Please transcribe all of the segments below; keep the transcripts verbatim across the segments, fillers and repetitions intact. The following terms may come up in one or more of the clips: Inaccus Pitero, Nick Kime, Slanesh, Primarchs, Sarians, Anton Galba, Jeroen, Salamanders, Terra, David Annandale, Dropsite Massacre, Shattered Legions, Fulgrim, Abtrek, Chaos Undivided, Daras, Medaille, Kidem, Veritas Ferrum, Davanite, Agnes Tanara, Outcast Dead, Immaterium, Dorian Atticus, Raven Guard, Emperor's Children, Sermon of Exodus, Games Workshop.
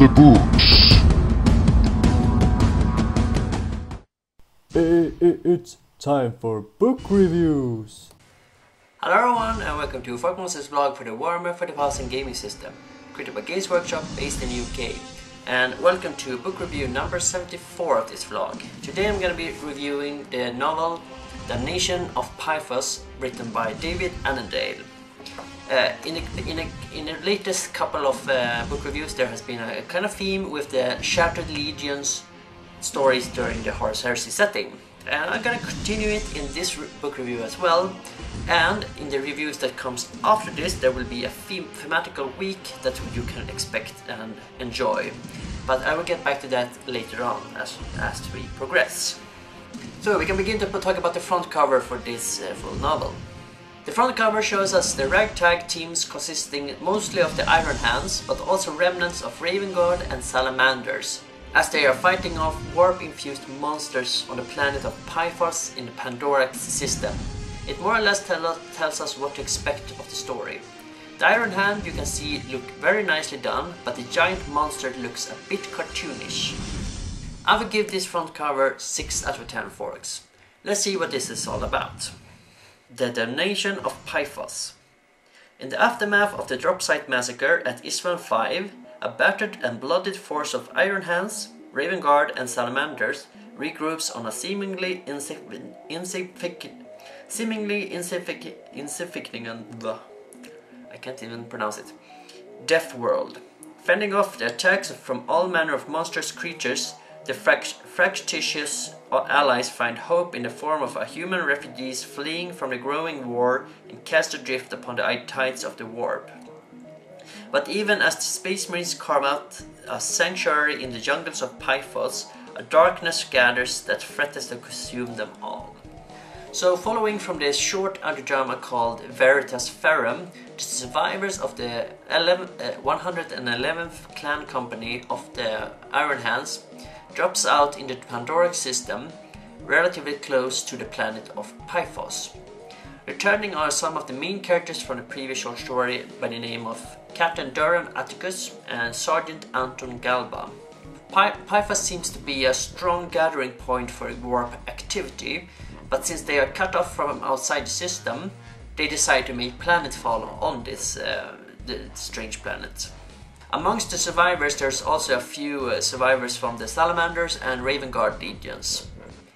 the books. It's time for book reviews. Hello everyone and welcome to Forkmaster's blog for the Warhammer forty thousand gaming system, created by Games Workshop based in the U K. And welcome to book review number seventy-four of this vlog. Today I'm going to be reviewing the novel The Damnation of Pythos, written by David Annandale. Uh, in, a, in, a, in the latest couple of uh, book reviews there has been a kind of theme with the Shattered Legions stories during the Horus Heresy setting. And I'm going to continue it in this re book review as well. And in the reviews that comes after this, there will be a theme thematical week that you can expect and enjoy. But I will get back to that later on as, as we progress. So we can begin to talk about the front cover for this uh, full novel. The front cover shows us the ragtag teams consisting mostly of the Iron Hands, but also remnants of Raven Guard and Salamanders, as they are fighting off warp-infused monsters on the planet of Pythos in the Pandora system. It more or less tell us, tells us what to expect of the story. The Iron Hand you can see look very nicely done, but the giant monster looks a bit cartoonish. I would give this front cover six out of ten forks. Let's see what this is all about. The Damnation of Pythos. In the aftermath of the Dropsite Massacre at Istvaan V, a battered and bloodied force of Iron Hands, Raven Guard and Salamanders regroups on a seemingly insignificant insif Seemingly insignificant, I can't even pronounce it, death world. Fending off the attacks from all manner of monstrous creatures, the fractious allies find hope in the form of a human refugees fleeing from the growing war and cast adrift upon the tides of the warp. But even as the Space Marines carve out a sanctuary in the jungles of Pythos, a darkness gathers that threatens to consume them all. So, following from this short underdrama called Veritas Ferrum, the survivors of the one hundred eleventh clan company of the Iron Hands drops out in the Pandoric system, relatively close to the planet of Pythos. Returning are some of the main characters from the previous short story by the name of Captain Dorian Atticus and Sergeant Anton Galba. Py Pythos seems to be a strong gathering point for warp activity, but since they are cut off from outside the system, they decide to make planetfall on this uh, strange planet. Amongst the survivors there's also a few uh, survivors from the Salamanders and Raven Guard legions.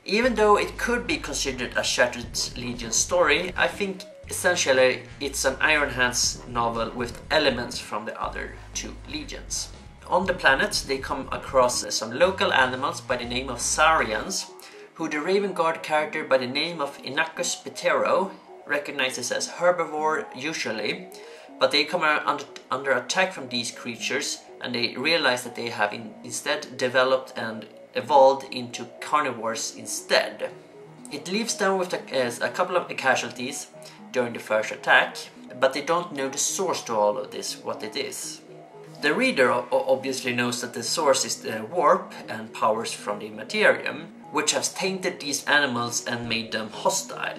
Even though it could be considered a Shattered Legion story, I think essentially it's an Iron Hands novel with elements from the other two legions. On the planet they come across some local animals by the name of Sarians, who the Raven Guard character by the name of Inaccus Pitero recognizes as herbivore usually, but they come under, under attack from these creatures and they realize that they have in, instead developed and evolved into carnivores instead. It leaves them with a, a couple of casualties during the first attack, but they don't know the source to all of this, what it is. The reader obviously knows that the source is the warp and powers from the Immaterium, which has tainted these animals and made them hostile.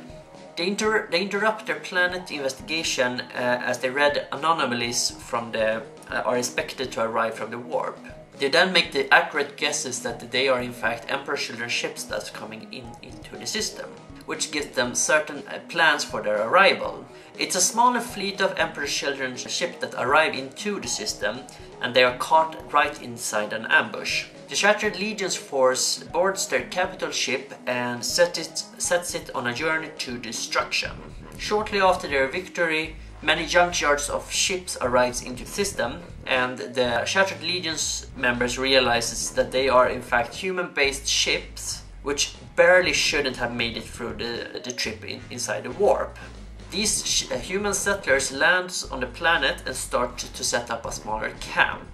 They, inter they interrupt their planet investigation uh, as they read anomalies from the, uh, are expected to arrive from the warp. They then make the accurate guesses that they are in fact Emperor's Children ships that's coming in into the system, which gives them certain uh, plans for their arrival. It's a smaller fleet of Emperor's Children ships that arrive into the system, and they are caught right inside an ambush. The Shattered Legion's force boards their capital ship and set it, sets it on a journey to destruction. Shortly after their victory, many junkyards of ships arrives into the system, and the Shattered Legion's members realizes that they are in fact human-based ships, which barely shouldn't have made it through the, the trip in, inside the warp. These sh human settlers land on the planet and start to, to set up a smaller camp.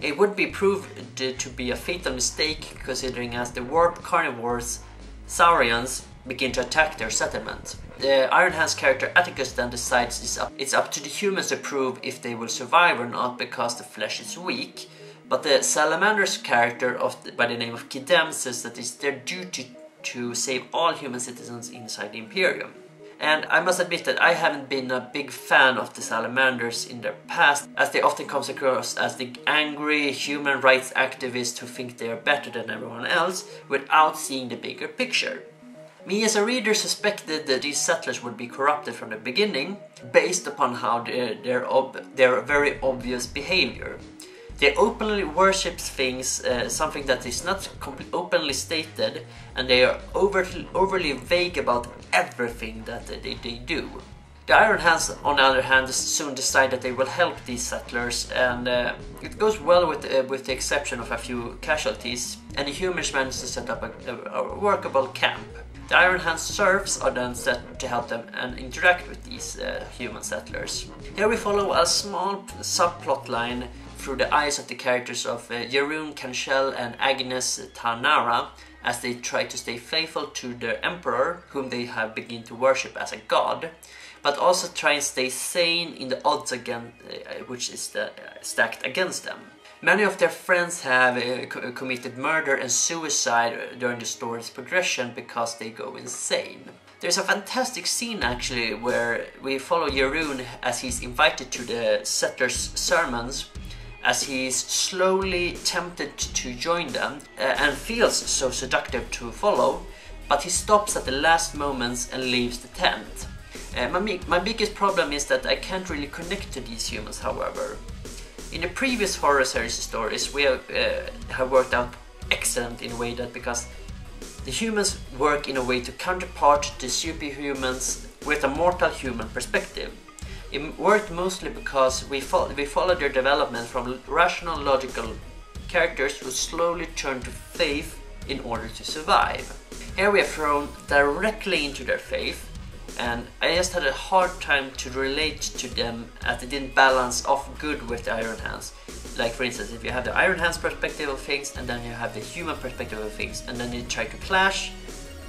It would be proved to be a fatal mistake, considering as the warp carnivores, Saurians, begin to attack their settlement. The Iron Hands character Atticus then decides it's up, it's up to the humans to prove if they will survive or not, because the flesh is weak. But the Salamander's character of the, by the name of Kidem says that it's their duty to save all human citizens inside the Imperium. and I must admit that I haven't been a big fan of the Salamanders in their past, as they often come across as the angry human rights activists who think they are better than everyone else without seeing the bigger picture. Me as a reader suspected that these settlers would be corrupted from the beginning, based upon how their, their, ob their very obvious behavior. They openly worship things, uh, something that is not openly stated, and they are over overly vague about everything that they, they do. The Iron Hands, on the other hand, soon decide that they will help these settlers, and uh, it goes well with, uh, with the exception of a few casualties, and the humans manage to set up a, a workable camp. The Iron Hands serfs are then set to help them and interact with these uh, human settlers. Here we follow a small subplot line through the eyes of the characters of uh, Jeroen, Kanshel and Agnes Tanara, as they try to stay faithful to their emperor, whom they have begun to worship as a god, but also try and stay sane in the odds again, uh, which is the, uh, stacked against them. Many of their friends have uh, co committed murder and suicide during the story's progression because they go insane. There's a fantastic scene actually where we follow Jeroen as he's invited to the settlers' sermons, as he's slowly tempted to join them uh, and feels so seductive to follow, but he stops at the last moments and leaves the tent. Uh, my, my biggest problem is that I can't really connect to these humans, however. In the previous Horus Heresy stories, we have, uh, have worked out excellent in a way that because the humans work in a way to counterpart the superhumans with a mortal human perspective. It worked mostly because we, fo we followed their development from rational, logical characters who slowly turn to faith in order to survive. Here we are thrown directly into their faith, and I just had a hard time to relate to them as they didn't balance off good with the Iron Hands. Like for instance, if you have the Iron Hands perspective of things and then you have the human perspective of things, and then they try to clash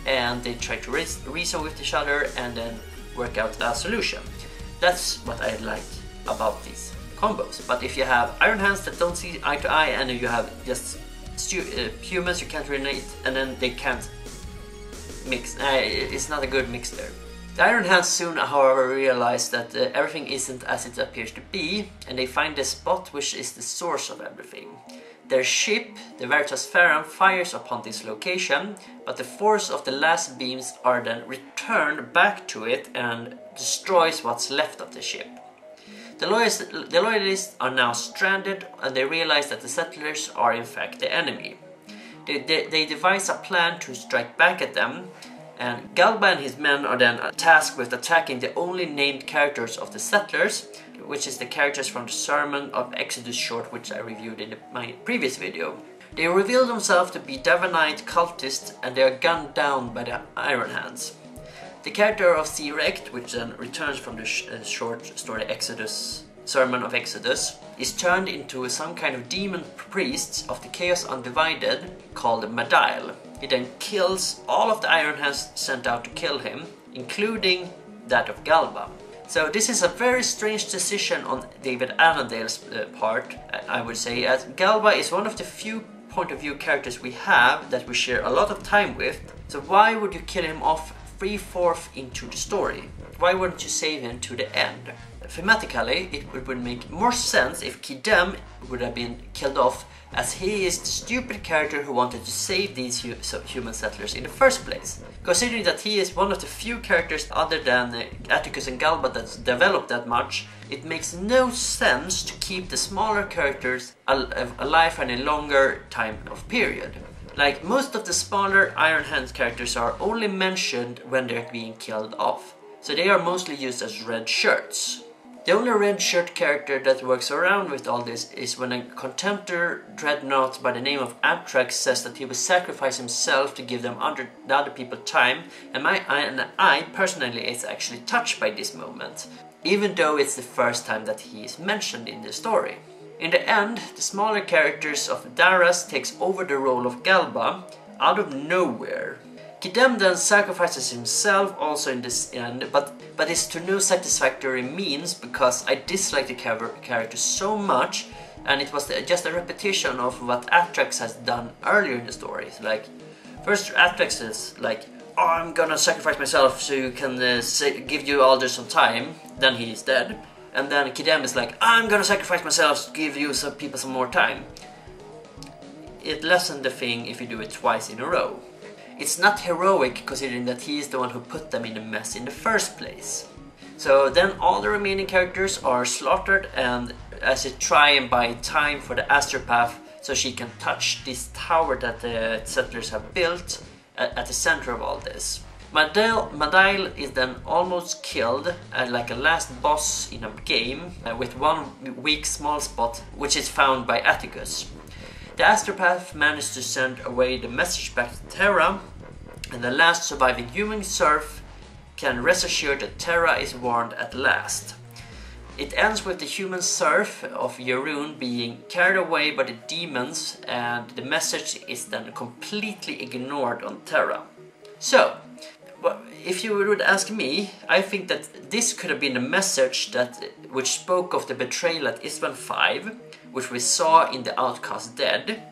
and they try to re reason with each other and then work out a solution. That's what I like about these combos. But if you have Iron Hands that don't see eye to eye and you have just stu uh, humans you can't relate and then they can't mix, uh, it's not a good mix there. The Iron Hands soon, however, realize that uh, everything isn't as it appears to be, and they find the spot which is the source of everything. Their ship, the Veritas Ferrum, fires upon this location, but the force of the last beams are then returned back to it and destroys what's left of the ship. The loyalists are now stranded, and they realize that the settlers are in fact the enemy. They, they, they devise a plan to strike back at them, and Galba and his men are then tasked with attacking the only named characters of the settlers, which is the characters from the Sermon of Exodus short, which I reviewed in the, my previous video. They reveal themselves to be Davanite cultists, and they are gunned down by the Iron Hands. The character of Zerecht, which then returns from the sh uh, short story Exodus, Sermon of Exodus, is turned into some kind of demon priest of the Chaos Undivided called Medaille. He then kills all of the Iron Hands sent out to kill him, including that of Galba. So this is a very strange decision on David Annandale's uh, part, I would say, as Galba is one of the few point of view characters we have that we share a lot of time with, so why would you kill him off three-fourths into the story? Why wouldn't you save him to the end? Thematically, it would make more sense if Kidem would have been killed off, as he is the stupid character who wanted to save these hu human settlers in the first place. Considering that he is one of the few characters other than uh, Atticus and Galba that's developed that much, it makes no sense to keep the smaller characters al alive for a longer time of period. Like, most of the smaller Iron Hands characters are only mentioned when they're being killed off, so they are mostly used as red shirts. The only red shirt character that works around with all this is when a contemptor dreadnought by the name of Abtrek says that he will sacrifice himself to give them under, the other people time, and, my, and I personally is actually touched by this moment, even though it's the first time that he is mentioned in the story. In the end, the smaller characters of Daras takes over the role of Galba out of nowhere. Kidem then sacrifices himself also in this end, but, but it's to no satisfactory means, because I dislike the character so much, and it was just a repetition of what Abtrek has done earlier in the story. Like, first Abtrek says, like, I'm gonna sacrifice myself so you can uh, say, give you Alders some time. Then he is dead. And then Kidem is like, I'm gonna sacrifice myself to give you some people some more time. It lessens the thing if you do it twice in a row. It's not heroic considering that he is the one who put them in the mess in the first place. So then all the remaining characters are slaughtered, and as you try and buy time for the astropath so she can touch this tower that the settlers have built at, at the center of all this. Medaille is then almost killed uh, like a last boss in a game uh, with one weak small spot, which is found by Atticus. The astropath managed to send away the message back to Terra, and the last surviving human serf can rest assured that Terra is warned at last. It ends with the human serf of Jeroen being carried away by the demons, and the message is then completely ignored on Terra. So, if you would ask me, I think that this could have been a message that which spoke of the betrayal at Istvaan V, which we saw in The Outcast Dead,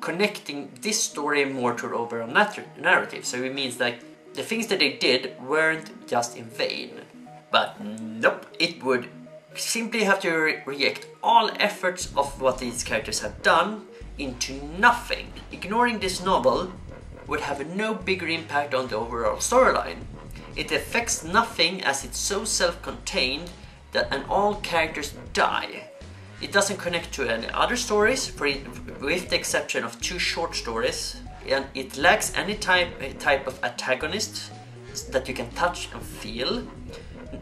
connecting this story more to the overall narrative. So it means that the things that they did weren't just in vain. But nope, it would simply have to re reject all efforts of what these characters have done into nothing. Ignoring this novel would have no bigger impact on the overall storyline. It affects nothing as it's so self-contained that and all characters die. It doesn't connect to any other stories, for it, with the exception of two short stories, and it lacks any type, type of antagonist that you can touch and feel.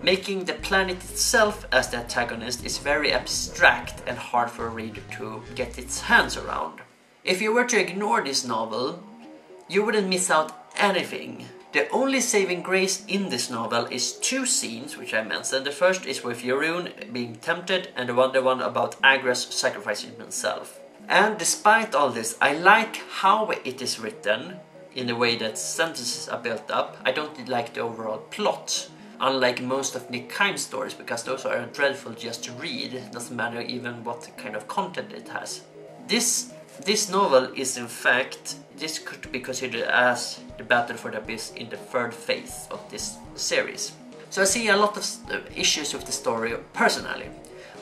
Making the planet itself as the antagonist is very abstract and hard for a reader to get its hands around. If you were to ignore this novel, you wouldn't miss out anything. The only saving grace in this novel is two scenes, which I mentioned. The first is with Jeroen being tempted, and the other one about Agnes sacrificing himself. And despite all this, I like how it is written, in the way that sentences are built up. I don't like the overall plot, unlike most of Nick Kime's stories, because those are dreadful just to read. It doesn't matter even what kind of content it has. This, this novel is in fact, this could be considered as the Battle for the Abyss in the third phase of this series. So I see a lot of issues with the story personally.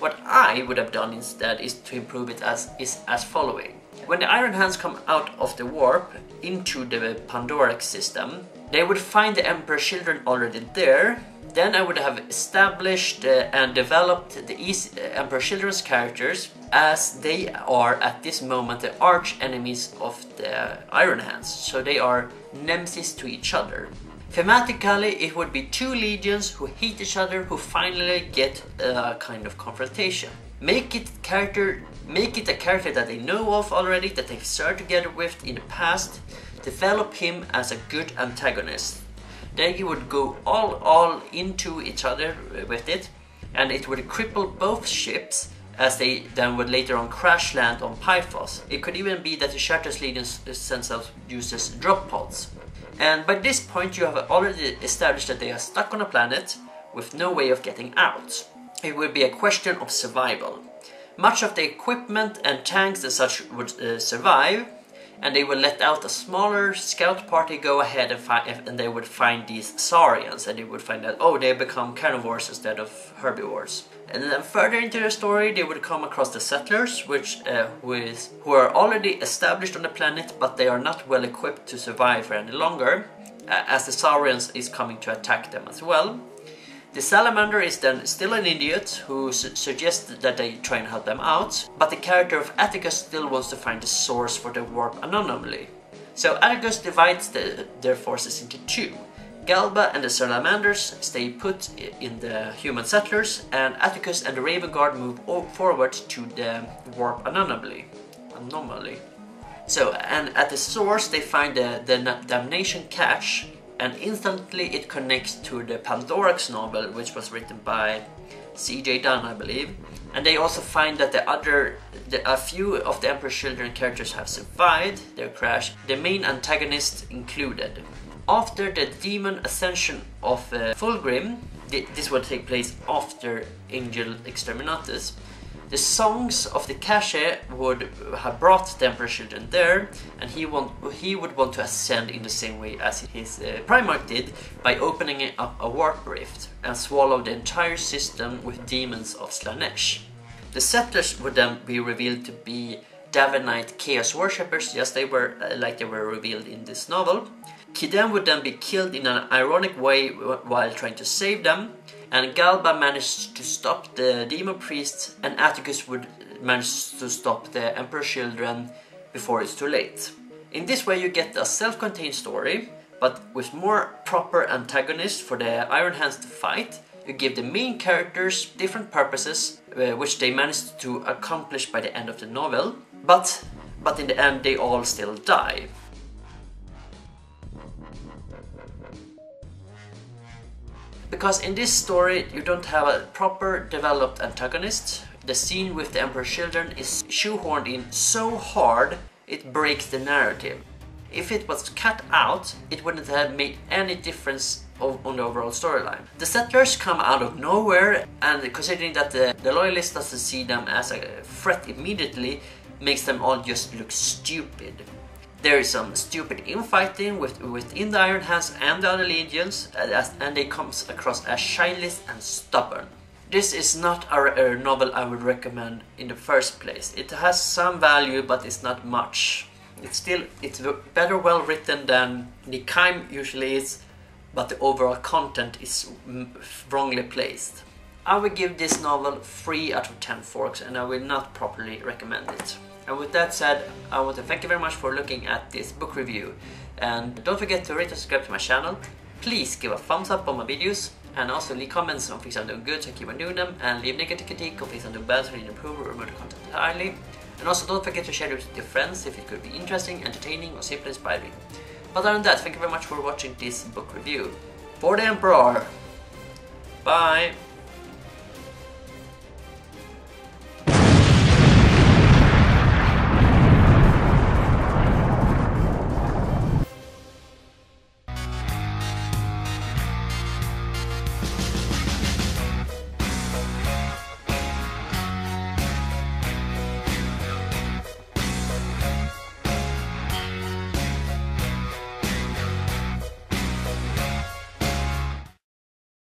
What I would have done instead is to improve it as is as following. When the Iron Hands come out of the warp into the Pandoric system, they would find the Emperor's Children already there. Then I would have established uh, and developed the East, uh, Emperor's Children's characters, as they are at this moment the arch enemies of the Iron Hands, so they are nemesis to each other. Thematically, it would be two legions who hate each other who finally get a kind of confrontation. Make it character, make it a character that they know of already, that they've served together with in the past. Develop him as a good antagonist. Then you would go all all into each other with it, and it would cripple both ships, as they then would later on crash land on Pythos. It could even be that the Shattered Legions themselves uses drop pods. And by this point you have already established that they are stuck on a planet with no way of getting out. It would be a question of survival. Much of the equipment and tanks and such would uh, survive, and they would let out a smaller scout party go ahead and, fi and they would find these Sarians, and they would find that, oh, they become carnivores instead of herbivores. And then further into the story they would come across the settlers, which uh, with, who are already established on the planet, but they are not well equipped to survive for any longer, uh, as the Sarians is coming to attack them as well. The Salamander is then still an idiot who su suggests that they try and help them out, but the character of Atticus still wants to find the source for the warp anomaly. So Atticus divides the, their forces into two. Galba and the Salamanders stay put in the human settlers, and Atticus and the Raven Guard move forward to the warp anomaly. anomaly. So, and at the source they find the, the Damnation Cache, and instantly it connects to the Pandorax novel, which was written by C J Dunn, I believe. And they also find that the other, the, a few of the Emperor's Children characters have survived their crash, the main antagonist included. After the demon ascension of uh, Fulgrim, th this would take place after Angel Exterminatus, The songs of the Cache would have brought the Emperor's Children there, and he, want, he would want to ascend in the same way as his uh, Primarch did, by opening up a warp rift and swallow the entire system with demons of Slanesh. The settlers would then be revealed to be Davenite Chaos Worshippers, just they were uh, like they were revealed in this novel. Kidem would then be killed in an ironic way while trying to save them, and Galba managed to stop the demon priest, and Atticus would manage to stop the Emperor's Children before it's too late. In this way you get a self-contained story, but with more proper antagonists for the Iron Hands to fight. You give the main characters different purposes, uh, which they managed to accomplish by the end of the novel, but, but in the end they all still die. Because in this story you don't have a proper developed antagonist. The scene with the Emperor's Children is shoehorned in so hard it breaks the narrative. If it was cut out, it wouldn't have made any difference of, on the overall storyline. The settlers come out of nowhere, and considering that the, the loyalist doesn't see them as a threat immediately, makes them all just look stupid. There is some stupid infighting with, within the Iron Hands and the other legions, and they come across as shyness and stubborn. This is not a, a novel I would recommend in the first place. It has some value, but it's not much. It's still it's better well written than Nikaim usually is, but the overall content is wrongly placed. I will give this novel three out of ten forks, and I will not properly recommend it. And with that said, I want to thank you very much for looking at this book review. And don't forget to rate and subscribe to my channel. Please give a thumbs up on my videos. And also leave comments on things I'm doing good, so keep on doing them. And leave negative critique on things I'm doing bad, so I need to improve or remove the content entirely. And also don't forget to share it with your friends if it could be interesting, entertaining, or simply inspiring. But other than that, thank you very much for watching this book review. For the Emperor! Bye!